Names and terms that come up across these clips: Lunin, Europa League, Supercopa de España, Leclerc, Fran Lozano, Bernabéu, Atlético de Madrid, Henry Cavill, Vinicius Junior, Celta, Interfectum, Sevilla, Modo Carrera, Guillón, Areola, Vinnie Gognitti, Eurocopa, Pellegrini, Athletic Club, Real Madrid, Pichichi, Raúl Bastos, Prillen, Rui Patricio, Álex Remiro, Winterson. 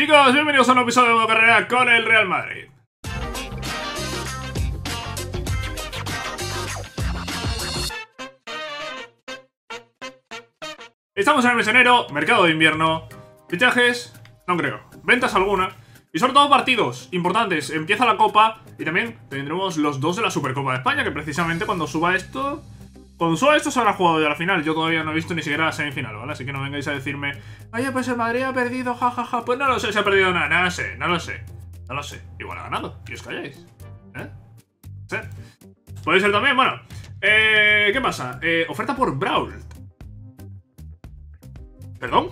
Chicos, bienvenidos a un episodio de modo carrera con el Real Madrid. Estamos en el mes de enero, mercado de invierno, fichajes, no creo, ventas alguna y sobre todo partidos importantes. Empieza la Copa y también tendremos los dos de la Supercopa de España, que precisamente cuando suba esto se habrá jugado ya la final. Yo todavía no he visto ni siquiera la semifinal, ¿vale? Así que no vengáis a decirme, oye, pues el Madrid ha perdido, jajaja. Ja, ja. Pues no lo sé, se ha perdido nada, no lo sé. Igual ha ganado, y os calláis. ¿Eh? ¿Sí? Puede ser también, bueno. ¿Qué pasa? Oferta por Braul. ¿Perdón?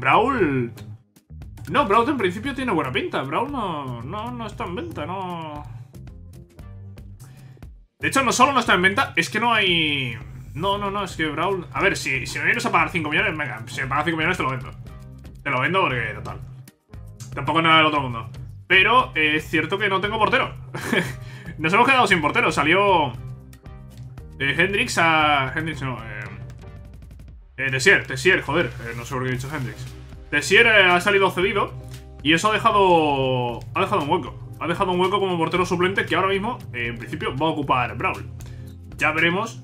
Braul... No, Braul en principio tiene buena pinta. Braul no está en venta, no... De hecho, no solo no está en venta, es que no hay... No, es que Braul... A ver, si me vienes a pagar 5 millones, venga, si me pagas 5 millones te lo vendo. Te lo vendo porque, total, tampoco es nada del otro mundo. Pero es cierto que no tengo portero. Nos hemos quedado sin portero, salió... Hendrix a... Hendrix no, Tessier, joder, no sé por qué he dicho Hendrix. Tessier ha salido cedido y eso ha dejado un hueco. Ha dejado un hueco como portero suplente que ahora mismo, en principio, va a ocupar Braul. Ya veremos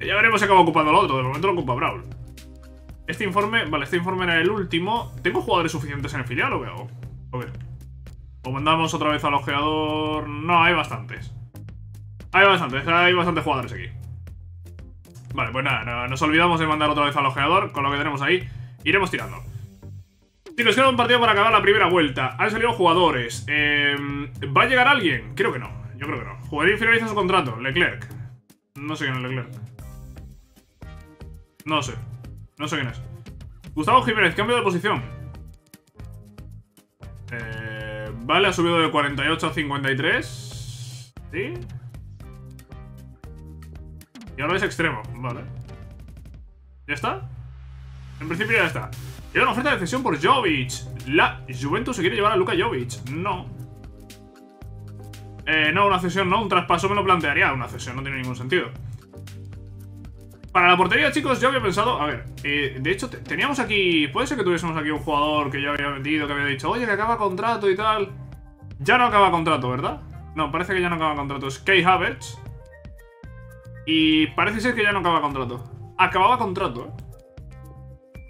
si acaba ocupando el otro. De momento lo ocupa Braul. Este informe era el último. ¿Tengo jugadores suficientes en el filial o qué hago? A ver. O mandamos otra vez al ojeador. No, hay bastantes. Hay bastantes jugadores aquí. Vale, pues nada, nos olvidamos de mandar otra vez al ojeador. Con lo que tenemos ahí, iremos tirando. Si nos queda un partido para acabar la primera vuelta. Han salido jugadores. ¿Va a llegar alguien? Creo que no. Yo creo que no. Jugarín finaliza su contrato. Leclerc. No sé quién es Leclerc. No sé quién es. Gustavo Jiménez, cambio de posición. Vale, ha subido de 48 a 53. Sí. Y ahora es extremo. Vale. ¿Ya está? En principio ya está. Llega una oferta de cesión por Jovic. La Juventus se quiere llevar a Luca Jovic. No. No, una cesión no. Un traspaso me lo plantearía. Una cesión no tiene ningún sentido. Para la portería, chicos, yo había pensado... A ver, de hecho, teníamos aquí... Puede ser que tuviésemos aquí un jugador que yo había metido, que había dicho, oye, que acaba contrato y tal. Ya no acaba contrato, ¿verdad? No, parece que ya no acaba contrato. Es Kai Havertz. Y parece ser que ya no acaba contrato. Acababa contrato,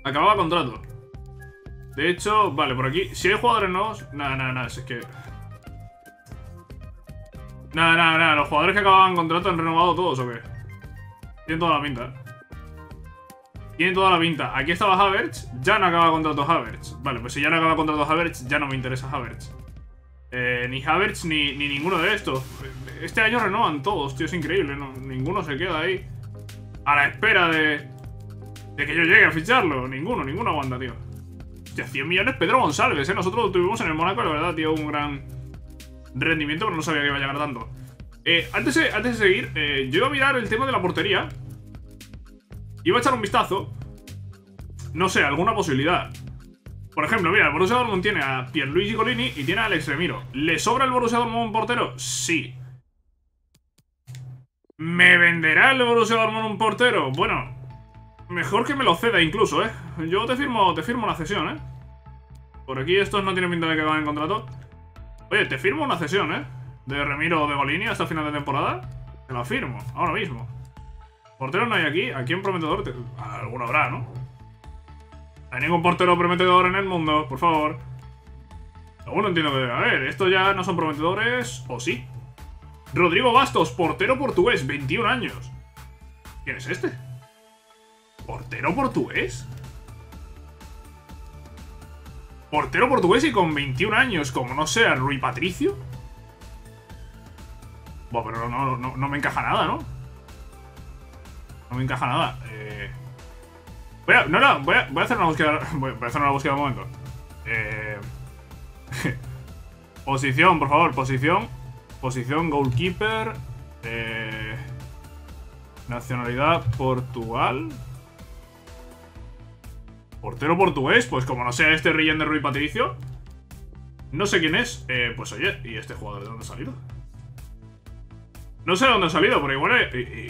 Acababa contrato. De hecho, vale, por aquí. Si hay jugadores nuevos. Nada, si es que. Nada. Los jugadores que acababan contrato han renovado todos, ¿o qué? Tienen toda la pinta. Aquí estaba Havertz. Ya no acaba contrato Havertz. Vale, pues si ya no acaba contrato Havertz, ya no me interesa Havertz. Ni Havertz ni ninguno de estos. Este año renovan todos, tío. Es increíble. No, ninguno se queda ahí. A la espera de que yo llegue a ficharlo. Ninguno aguanta, tío. Hostia, 100 millones Pedro González, ¿eh? Nosotros lo tuvimos en el Mónaco, la verdad, tío, un gran rendimiento, pero no sabía que iba a llegar tanto. Antes de seguir, yo iba a mirar el tema de la portería. Iba a echar un vistazo. No sé, alguna posibilidad. Por ejemplo, mira, el Borussia Dortmund tiene a Pierluigi Gollini y tiene a Álex Remiro. ¿Le sobra el Borussia Dortmund un portero? Sí. ¿Me venderá el Borussia Dortmund un portero? Bueno... Mejor que me lo ceda incluso, ¿eh? Yo te firmo una cesión, ¿eh? Por aquí estos no tienen pinta de que acaben el contrato. Oye, te firmo una cesión, ¿eh? De Remiro o de Gollini hasta final de temporada. Te la firmo, ahora mismo. Portero no hay aquí. ¿Aquí un prometedor? Alguno habrá, ¿no? ¿Hay ningún portero prometedor en el mundo? Por favor. Aún no entiendo que debe haber. Estos ya no son prometedores, ¿o sí? Rodrigo Bastos, portero portugués, 21 años. ¿Quién es este? ¿Portero portugués? ¿Portero portugués y con 21 años, como no sea Rui Patricio? Bueno, pero no me encaja nada, ¿no? No me encaja nada. Voy a hacer una búsqueda. Voy a hacer una búsqueda un momento. Posición, por favor, posición. Posición, goalkeeper. Nacionalidad, Portugal. Portero portugués, pues como no sea este Rillén de Rui Patricio. No sé quién es. Pues oye, ¿y este jugador de dónde ha salido? No sé de dónde ha salido, pero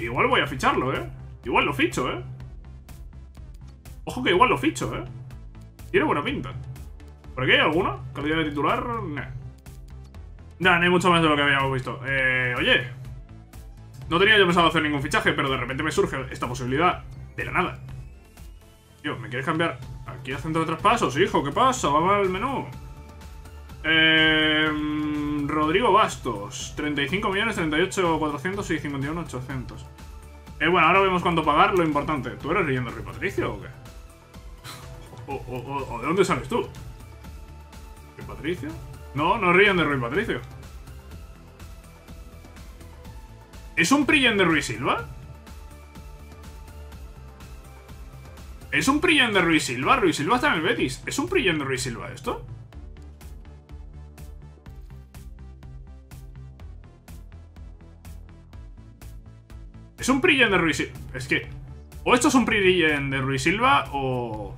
igual voy a ficharlo, ¿eh? Igual lo ficho, ¿eh? Ojo que igual lo ficho, ¿eh? Tiene buena pinta. ¿Por aquí hay alguna? ¿Calidad de titular? Nah. Nah, no hay mucho más de lo que habíamos visto. Oye, no tenía yo pensado hacer ningún fichaje, pero de repente me surge esta posibilidad de la nada. Tío, ¿me quieres cambiar aquí a centro de traspasos? Hijo, ¿qué pasa? Vamos al menú. Rodrigo Bastos, 35 millones, 38, 400 y 51, 800. Bueno, ahora vemos cuánto pagar, lo importante. ¿Tú eres leyendo Rui Patricio o qué? ¿O de dónde sales tú? ¿Rui Patricio? No, no ríen de Rui Patricio. ¿Es un prillen de Ruiz Silva? ¿Es un prillen de Ruiz Silva? Ruiz Silva está en el Betis. ¿Es un prillen de Ruiz Silva esto? ¿Es un prillen de Ruiz Silva? Es que... o esto es un prillen de Ruiz Silva o...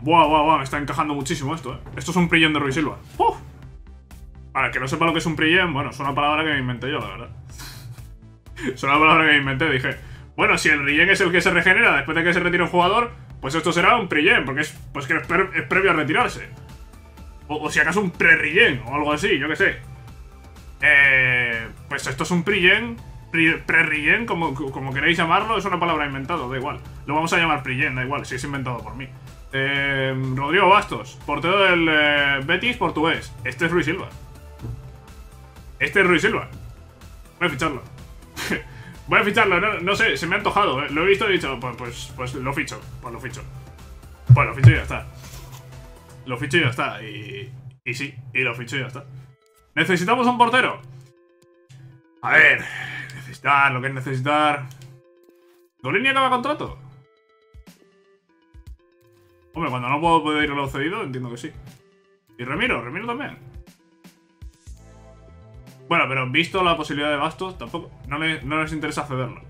Buah, buah, buah, me está encajando muchísimo esto, eh. Esto es un prillen de Ruiz Silva. ¡Uf! Para que no sepa lo que es un prillen, bueno, es una palabra que me inventé yo, la verdad. Es una palabra que me inventé, dije... Bueno, si el Rillen es el que se regenera después de que se retire un jugador, pues esto será un Prillen, porque es, pues que es previo a retirarse. O si acaso un pre-Rillen o algo así, yo qué sé. Pues esto es un Prillen, pre-Rillen, como queréis llamarlo, es una palabra inventada, da igual. Lo vamos a llamar Prillen, da igual, si es inventado por mí. Rodrigo Bastos, portero del Betis portugués. Este es Ruiz Silva. Este es Ruiz Silva. Voy a ficharlo. Voy a ficharlo, no sé, se me ha antojado, ¿eh? Lo he visto y he dicho, pues lo ficho. Pues lo ficho. Pues lo ficho y ya está. Lo ficho y ya está. Y sí, y lo ficho y ya está. ¿Necesitamos un portero? A ver, necesitar lo que es necesitar. ¿Gollini acaba contrato? Hombre, cuando no puedo pedir lo cedido, entiendo que sí. Y Remiro también. Bueno, pero visto la posibilidad de Bastos, tampoco. No les interesa cederlo.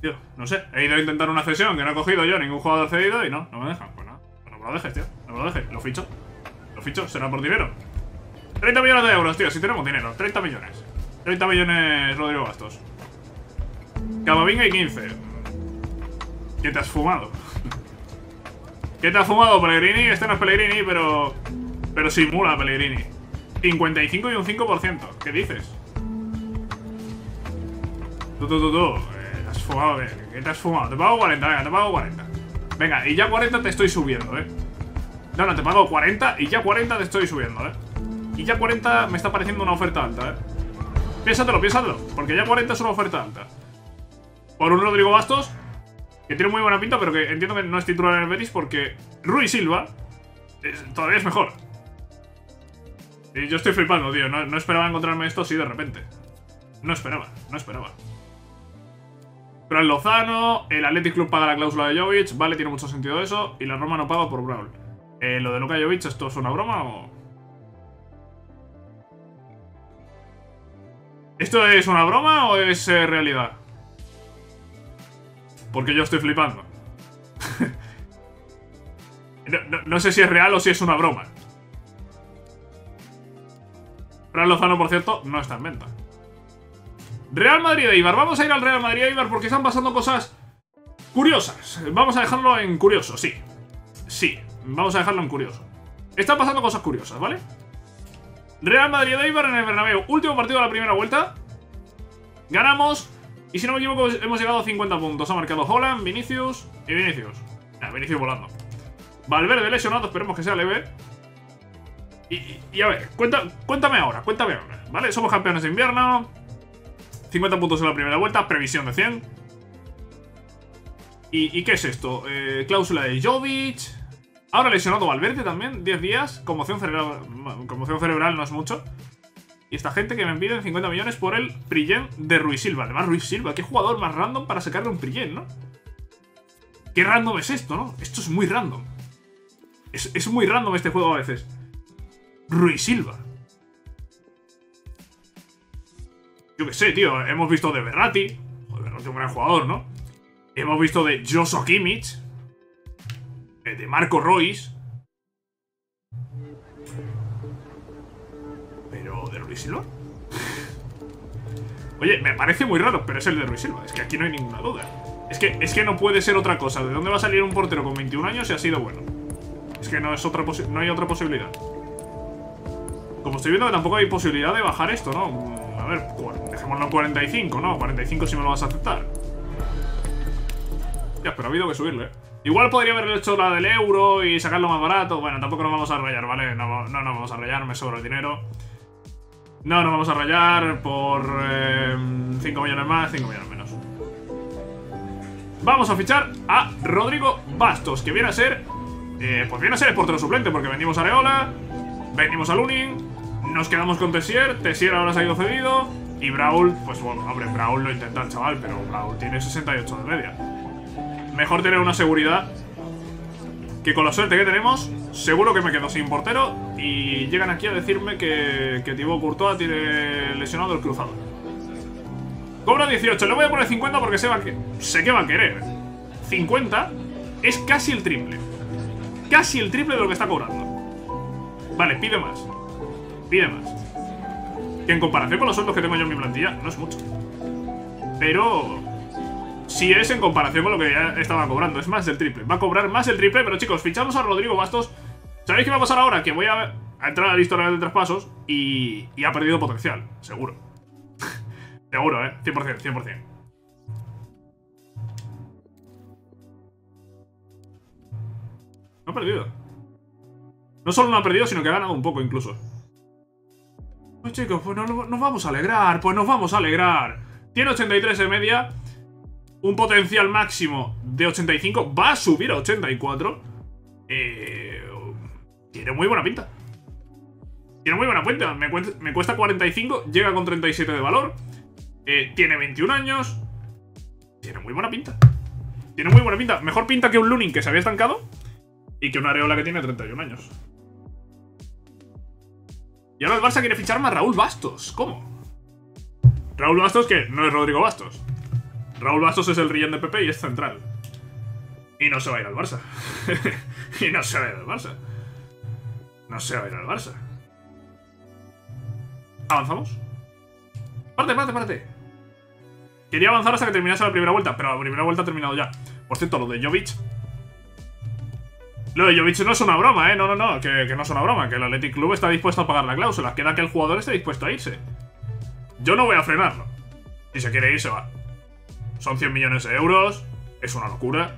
Tío, no sé. He ido a intentar una cesión que no he cogido yo ningún jugador cedido y no me dejan. Pues nada. No me lo dejes, tío. No me lo dejes. Lo ficho. Lo ficho. Será por dinero. 30 millones de euros, tío. Si tenemos dinero. 30 millones. 30 millones, Rodrigo Bastos. Camavinga y 15. ¿Qué te has fumado? ¿Qué te has fumado, Pellegrini? Este no es Pellegrini, pero simula Pellegrini. 55 y un 5%. ¿Qué dices? Tú. Has fumado, ¿qué te has fumado? Te pago 40, venga, te pago 40. Venga, y ya 40 te estoy subiendo, ¿eh? No, te pago 40 y ya 40 te estoy subiendo, ¿eh? Y ya 40 me está pareciendo una oferta alta, ¿eh? Piénsatelo, porque ya 40 es una oferta alta. Por un Rodrigo Bastos, que tiene muy buena pinta, pero que entiendo que no es titular en el Betis porque Ruiz Silva todavía es mejor. Y yo estoy flipando, tío. No esperaba encontrarme esto así de repente. No esperaba. Pero el Lozano, el Athletic Club paga la cláusula de Jovic. Vale, tiene mucho sentido eso. Y la Roma no paga por Braul. ¿Lo de Luca Jovic, esto es una broma o...? ¿Esto es una broma o es realidad? Porque yo estoy flipando. No sé si es real o si es una broma. Fran Lozano, por cierto, no está en venta. Real Madrid-Eibar. Vamos a ir al Real Madrid-Eibar porque están pasando cosas curiosas. Vamos a dejarlo en curioso, sí. Sí, vamos a dejarlo en curioso. Están pasando cosas curiosas, ¿vale? Real Madrid-Eibar en el Bernabéu. Último partido de la primera vuelta. Ganamos. Y si no me equivoco, hemos llegado a 50 puntos. Ha marcado Haaland, Vinicius y Vinicius. Vinicius volando. Valverde lesionado, esperemos que sea leve. Y a ver, cuéntame ahora, ¿vale? Somos campeones de invierno, 50 puntos en la primera vuelta, previsión de 100. ¿Y qué es esto? Cláusula de Jovic, ahora lesionado Valverde también, 10 días, conmoción cerebral no es mucho. Y esta gente que me piden 50 millones por el Prillen de Ruiz Silva. Además, Ruiz Silva, qué jugador más random para sacarle un Prillen, ¿no? Qué random es esto, ¿no? Esto es muy random. Es muy random este juego a veces. Ruiz Silva. Yo qué sé, tío. Hemos visto de Berratti. Joder, Berratti es un gran jugador, ¿no? Hemos visto de Joshua Kimmich. De Marco Reus. Pero, ¿de Ruiz Silva? Oye, me parece muy raro, pero es el de Ruiz Silva. Es que aquí no hay ninguna duda. Es que no puede ser otra cosa. ¿De dónde va a salir un portero con 21 años si ha sido bueno? Es que no, no hay otra posibilidad. Como estoy viendo, tampoco hay posibilidad de bajar esto, ¿no? A ver, dejémoslo en 45, ¿no? 45 si me lo vas a aceptar. Ya, pero ha habido que subirle, ¿eh? Igual podría haber hecho la del euro y sacarlo más barato. Bueno, tampoco nos vamos a rayar, ¿vale? No nos vamos a rayar, me sobra el dinero. No nos vamos a rayar por 5 millones más, 5 millones menos. Vamos a fichar a Rodrigo Bastos, que viene a ser... pues viene a ser el portero suplente, porque vendimos a Areola, vendimos a Lunin, nos quedamos con Tessier. Tessier ahora se ha ido cedido. Y Braul, pues bueno, hombre, Braul lo intenta el chaval, pero Braul tiene 68 de media. Mejor tener una seguridad, que con la suerte que tenemos, seguro que me quedo sin portero. Y llegan aquí a decirme que Thibaut Courtois tiene lesionado el cruzado. Cobra 18, le voy a poner 50 porque sé que va a querer. 50 es casi el triple. Casi el triple de lo que está cobrando. Vale, pide más. Pide más. Que en comparación con los sueldos que tengo yo en mi plantilla, no es mucho. Pero... si es en comparación con lo que ya estaba cobrando, es más del triple. Va a cobrar más del triple, pero chicos, fichamos a Rodrigo Bastos. ¿Sabéis qué va a pasar ahora? Que voy a entrar al historial de traspasos y ha perdido potencial, seguro. Seguro, 100%, 100%. No ha perdido. No solo no ha perdido, sino que ha ganado un poco incluso. Pues chicos, pues nos vamos a alegrar, pues nos vamos a alegrar. Tiene 83 de media... un potencial máximo de 85. Va a subir a 84. Tiene muy buena pinta. Tiene muy buena pinta. Me cuesta 45. Llega con 37 de valor. Tiene 21 años. Tiene muy buena pinta. Tiene muy buena pinta. Mejor pinta que un Lunin que se había estancado. Y que una Areola que tiene 31 años. Y ahora el Barça quiere fichar más Raúl Bastos. ¿Cómo? Raúl Bastos que no es Rodrigo Bastos. Raúl Bastos es el relleno de PP y es central. Y no se va a ir al Barça. Y no se va a ir al Barça. No se va a ir al Barça. ¿Avanzamos? Parte. Quería avanzar hasta que terminase la primera vuelta, pero la primera vuelta ha terminado ya. Por cierto, lo de Jovic. Lo de Jovic no es una broma, no, que no es una broma. Que el Athletic Club está dispuesto a pagar la cláusula. Queda que el jugador esté dispuesto a irse. Yo no voy a frenarlo. Si se quiere ir, se va. Son 100 millones de euros. Es una locura.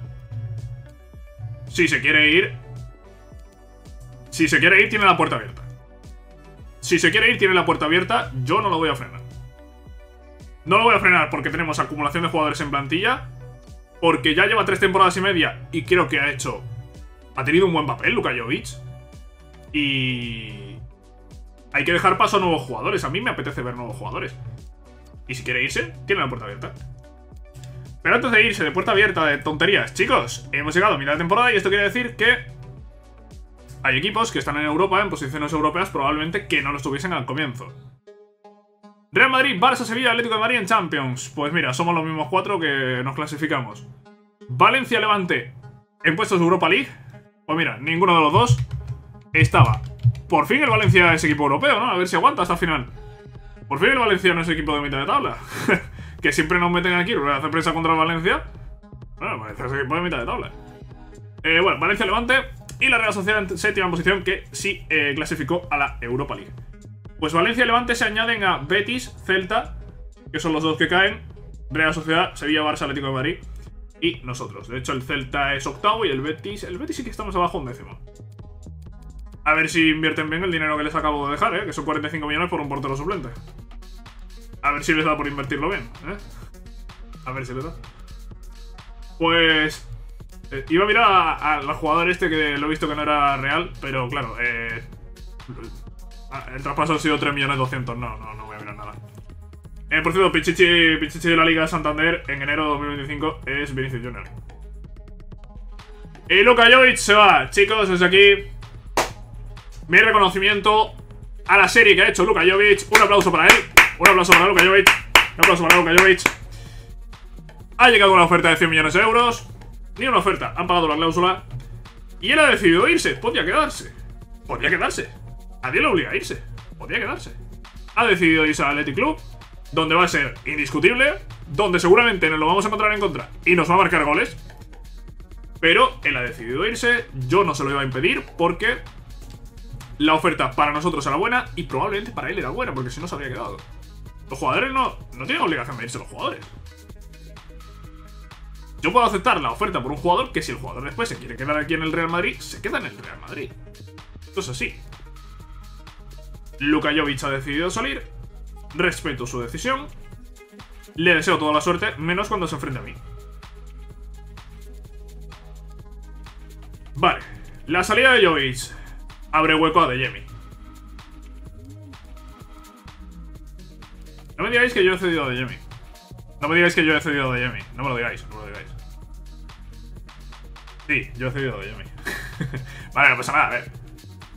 Si se quiere ir... si se quiere ir, tiene la puerta abierta. Si se quiere ir, tiene la puerta abierta. Yo no lo voy a frenar. No lo voy a frenar porque tenemos acumulación de jugadores en plantilla. Porque ya lleva 3 temporadas y media. Y creo que ha tenido un buen papel Luca Jovic. Y... hay que dejar paso a nuevos jugadores. A mí me apetece ver nuevos jugadores. Y si quiere irse, tiene la puerta abierta. Pero antes de irse de puerta abierta de tonterías, chicos, hemos llegado a mitad de temporada y esto quiere decir que hay equipos que están en Europa, en posiciones europeas, probablemente que no lo estuviesen al comienzo. Real Madrid, Barça, Sevilla, Atlético de Madrid en Champions. Pues mira, somos los mismos 4 que nos clasificamos. Valencia, Levante en puestos de Europa League. Pues mira, ninguno de los dos estaba. Por fin el Valencia es equipo europeo, ¿no? A ver si aguanta hasta el final. Por fin el Valencia no es equipo de mitad de tabla. Que siempre nos meten aquí, rueda de prensa contra Valencia. Bueno, Valencia se pone en mitad de tabla. Bueno, Valencia, Levante y la Real Sociedad en séptima posición, que sí clasificó a la Europa League. Pues Valencia y Levante se añaden a Betis, Celta, que son los dos que caen. Real Sociedad, Sevilla, Barça, Atlético de Madrid y nosotros. De hecho, el Celta es octavo y el Betis sí que estamos abajo un décimo. A ver si invierten bien el dinero que les acabo de dejar, que son 45 millones por un portero suplente. A ver si les da por invertirlo bien, A ver si les da. Pues... iba a mirar al jugador este que lo he visto que no era real, pero claro, el traspaso ha sido 3.200.000, no voy a mirar nada. Por cierto, Pichichi de la Liga de Santander en enero de 2025 es Vinicius Junior. Y Luka Jovic se va, chicos, desde aquí. Mi reconocimiento a la serie que ha hecho Luka Jovic. Un aplauso para él. Un aplauso para Luka Jovic. Un aplauso para Luka Jovic. Ha llegado una oferta de 100 millones de euros. Ni una oferta. Han pagado la cláusula. Y él ha decidido irse. Podría quedarse. Podría quedarse. A nadie le obliga a irse. Podría quedarse. Ha decidido irse al Athletic Club. donde va a ser indiscutible, donde seguramente nos lo vamos a encontrar en contra y nos va a marcar goles. Pero él ha decidido irse, yo no se lo iba a impedir porque la oferta para nosotros era buena y probablemente para él era buena, porque si no se habría quedado. Los jugadores no tienen obligación de irse los jugadores. Yo puedo aceptar la oferta por un jugador que si el jugador después se quiere quedar aquí en el Real Madrid, se queda en el Real Madrid. Esto es así. Luka Jovic ha decidido salir, respeto su decisión, le deseo toda la suerte, menos cuando se enfrente a mí. Vale, la salida de Jovic abre hueco a De Jemi. No me digáis que yo he cedido a De Jemi. No me digáis que yo he cedido a De Jemi. No me lo digáis, no me lo digáis. Sí, yo he cedido a De Jemi. Vale, no pasa nada, a ver.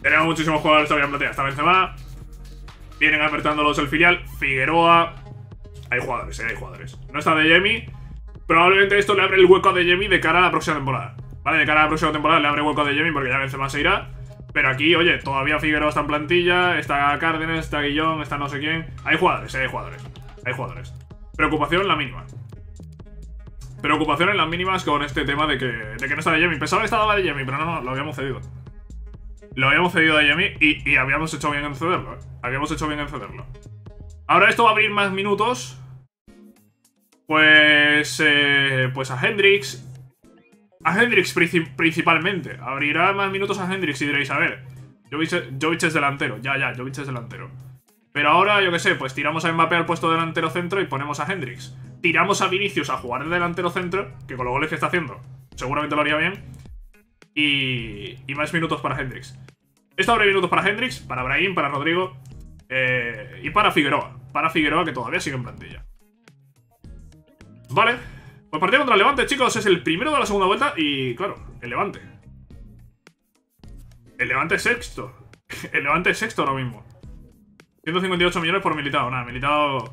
Tenemos muchísimos jugadores todavía en platea. Está Benzema. Vienen apretándolos el filial. Figueroa. Hay jugadores, hay jugadores. No está De Jemi. Probablemente esto le abre el hueco a De Jemi de cara a la próxima temporada. Vale, de cara a la próxima temporada le abre hueco a De Jemi porque ya Benzema se irá. Pero aquí, oye, todavía Figueroa está en plantilla, está Cárdenas, está Guillón, está no sé quién. Hay jugadores, hay jugadores, hay jugadores. Preocupación la mínima. Preocupación en las mínimas con este tema de que no está De Jemi. Pensaba que estaba De Jemi, pero no, lo habíamos cedido. Lo habíamos cedido a De Jemi y habíamos hecho bien en cederlo, ¿eh? Habíamos hecho bien en cederlo. Ahora esto va a abrir más minutos. Pues a Hendricks. A Hendricks principalmente. Abrirá más minutos a Hendricks y diréis, a ver, Jovic es delantero. Ya, Jovic es delantero. Pero ahora, yo qué sé, pues tiramos a Mbappé al puesto delantero centro y ponemos a Hendricks. Tiramos a Vinicius a jugar el delantero centro, que con los goles que está haciendo seguramente lo haría bien. Y más minutos para Hendricks. Esto abre minutos para Hendricks, para Brahim, para Rodrigo y para Figueroa. Para Figueroa, que todavía sigue en plantilla. Vale. Pues partido contra el Levante, chicos, es el primero de la segunda vuelta y, claro, el Levante. El Levante es sexto. El Levante es sexto ahora mismo. 158 millones por Militao. Nada, Militao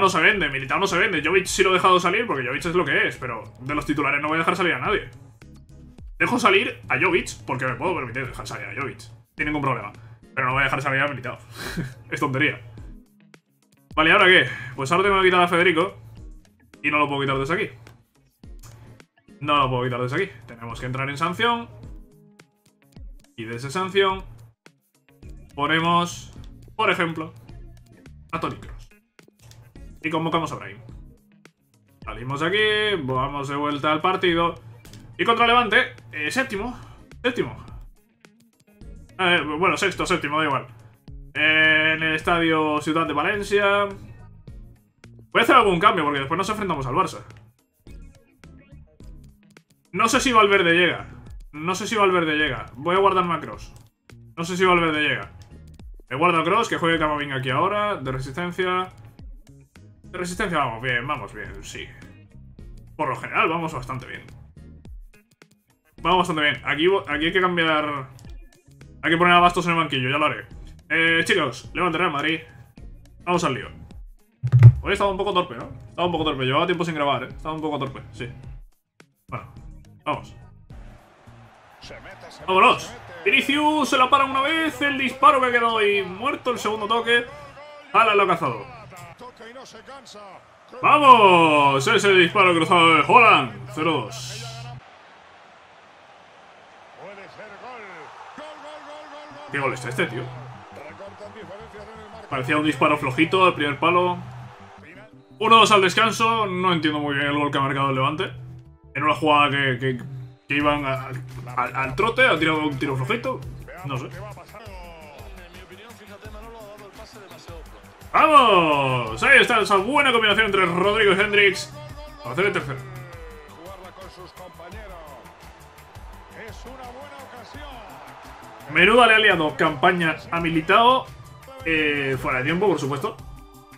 no se vende, Militao no se vende. Jovic sí lo he dejado salir porque Jovic es lo que es, pero de los titulares no voy a dejar salir a nadie. Dejo salir a Jovic porque me puedo permitir dejar salir a Jovic. Sin ningún problema. Pero no voy a dejar salir a Militao. Es tontería. Vale, ¿ahora qué? Pues ahora tengo que quitar a Federico. Y no lo puedo quitar desde aquí. No lo puedo quitar desde aquí. Tenemos que entrar en sanción. Y desde sanción ponemos, por ejemplo, a Toni Kroos. Y convocamos a Brahim. Salimos de aquí. Vamos de vuelta al partido. Y contra Levante, séptimo. Bueno, séptimo, da igual. En el estadio Ciudad de Valencia. Voy a hacer algún cambio porque después nos enfrentamos al Barça. No sé si Valverde llega. Voy a guardarme a Kroos. Me guardo a Kroos, que juegue Camavinga aquí ahora. De resistencia. Vamos bien, sí. Por lo general vamos bastante bien. Aquí hay que cambiar. Hay que poner a Bastos en el banquillo, ya lo haré. Chicos, Levante Real Madrid. Vamos al lío. Hoy he estado un poco torpe, ¿no? Llevaba tiempo sin grabar, ¿eh? Sí. Bueno, vamos. ¡Vámonos! Vinicius se la para una vez. El disparo que ha quedado ahí muerto. El segundo toque. Haaland lo ha cazado. ¡Vamos! Ese disparo cruzado de Haaland. 0-2. ¿Qué gol es este, tío? Parecía un disparo flojito al primer palo. 1-2 al descanso. No entiendo muy bien el gol que ha marcado el Levante. En una jugada que iban al trote, ha tirado un tiro flojito. No sé. ¡Vamos! Ahí está esa buena combinación entre Rodrigo y Hendricks para hacer el tercero. Menuda le ha liado campaña a Militao. Fuera de tiempo, por supuesto.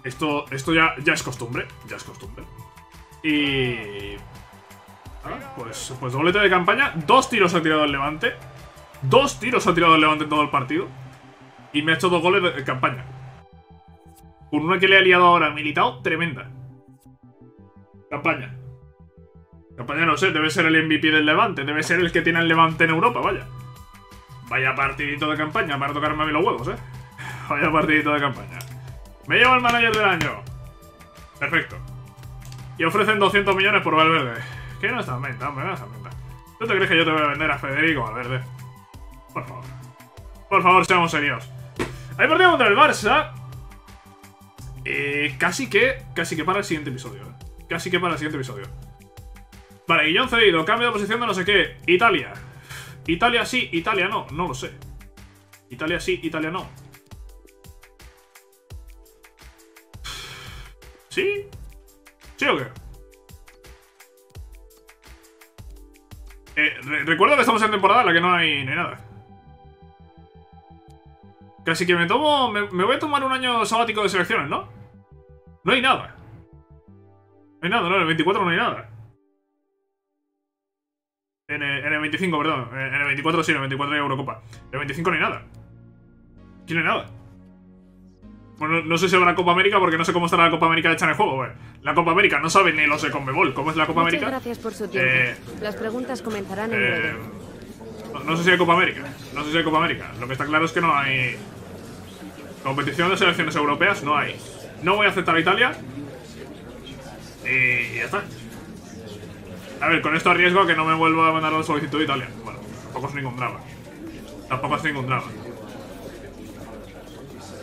Esto ya es costumbre. Y... ah, pues doblete de campaña. 2 tiros ha tirado el Levante. 2 tiros ha tirado el Levante en todo el partido. Y me ha hecho 2 goles de campaña. Con una que le ha liado ahora a Militao, tremenda. Campaña no sé, debe ser el MVP del Levante. Debe ser el que tiene el Levante en Europa, vaya. Vaya partidito de campaña para tocarme a mí los huevos, eh. Vaya partidito de campaña. Me llevo el manager del año. Perfecto. Y ofrecen 200 millones por Valverde. Que no estás menta, hombre, no estás menta. ¿Tú te crees que yo te voy a vender a Federico Valverde? Por favor. Por favor, seamos serios. Ahí partido contra el Barça. Casi que para el siguiente episodio. Casi que para el siguiente episodio. Vale, Guillón cedido, cambio de posición de no sé qué. Italia. Italia sí, Italia no, no lo sé. Italia sí, Italia no. ¿Sí? ¿Sí o qué? Recuerdo que estamos en temporada en la que no hay nada. Casi que me voy a tomar un año sabático de selecciones, ¿no? No hay nada. No hay nada, no, en el 24 no hay nada. En el 25, perdón. En el 24 sí, en el 24 hay Eurocopa. En el 25 no hay nada. Aquí no hay nada. Bueno, no sé si habrá Copa América porque no sé cómo estará la Copa América hecha en el juego. Bueno, la Copa América no sabe ni los de CONMEBOL. ¿Cómo es la Copa América? Gracias por su tiempo. Las preguntas comenzarán en breve. No sé si hay Copa América. No sé si hay Copa América. Lo que está claro es que no hay competición de selecciones europeas. No hay. No voy a aceptar a Italia. Y ya está. A ver, con esto arriesgo a que no me vuelva a mandar la solicitud de Italia. Bueno, tampoco es ningún drama. Tampoco es ningún drama.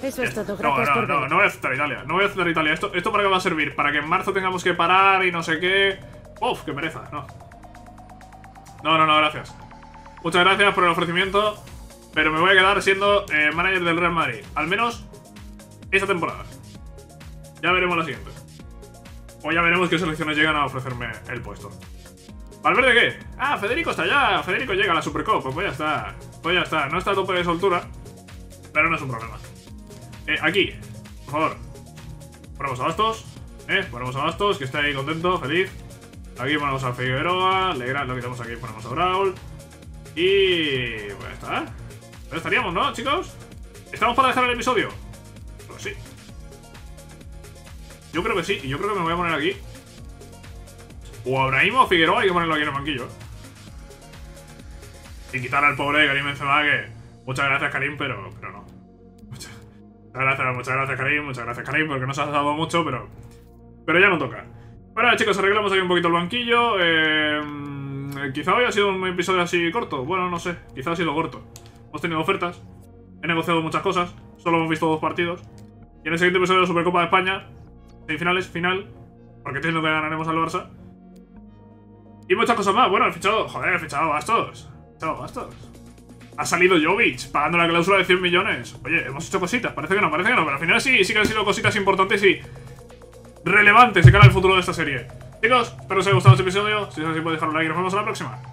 Eso es todo, gracias. No voy a aceptar Italia. No voy a aceptar Italia. ¿Esto para qué va a servir? Para que en marzo tengamos que parar y no sé qué. Uf, qué pereza, no. No, gracias. Muchas gracias por el ofrecimiento. Pero me voy a quedar siendo manager del Real Madrid. Al menos esta temporada. Ya veremos la siguiente. O ya veremos qué selecciones llegan a ofrecerme el puesto. ¿Valverde qué? Ah, Federico está allá. Federico llega a la Supercopa. Pues ya está. Pues ya está. No está a tope de soltura. Pero no es un problema. Aquí. Por favor. Ponemos a Bastos. Ponemos a Bastos, que está ahí contento, feliz. Aquí ponemos a Figueroa. Leclerc lo quitamos aquí. Ponemos a Braul. Y... pues ya está. Pero estaríamos, ¿no, chicos? ¿Estamos para dejar el episodio? Pues sí. Yo creo que sí. Y yo creo que me voy a poner aquí. O Abraham o Figueroa, hay que ponerlo aquí en el banquillo. Y quitar al pobre de Karim Benzema, que... muchas gracias, Karim, pero no. Muchas gracias, Karim. Muchas gracias, Karim, porque nos has dado mucho, pero ya no toca. Bueno, chicos, arreglamos aquí un poquito el banquillo. Quizá hoy ha sido un episodio así corto. Bueno, no sé. Quizá ha sido corto. Hemos tenido ofertas. He negociado muchas cosas. Solo hemos visto 2 partidos. Y en el siguiente episodio de la Supercopa de España, semifinales, final, porque entiendo que ganaremos al Barça. Y muchas cosas más. Bueno, he fichado Bastos. Ha salido Jovic pagando la cláusula de 100 millones. Oye, hemos hecho cositas. Parece que no. Pero al final sí que han sido cositas importantes y relevantes de cara al futuro de esta serie. Chicos, espero que os haya gustado este episodio. Si es así, podéis dejar un like y nos vemos en la próxima.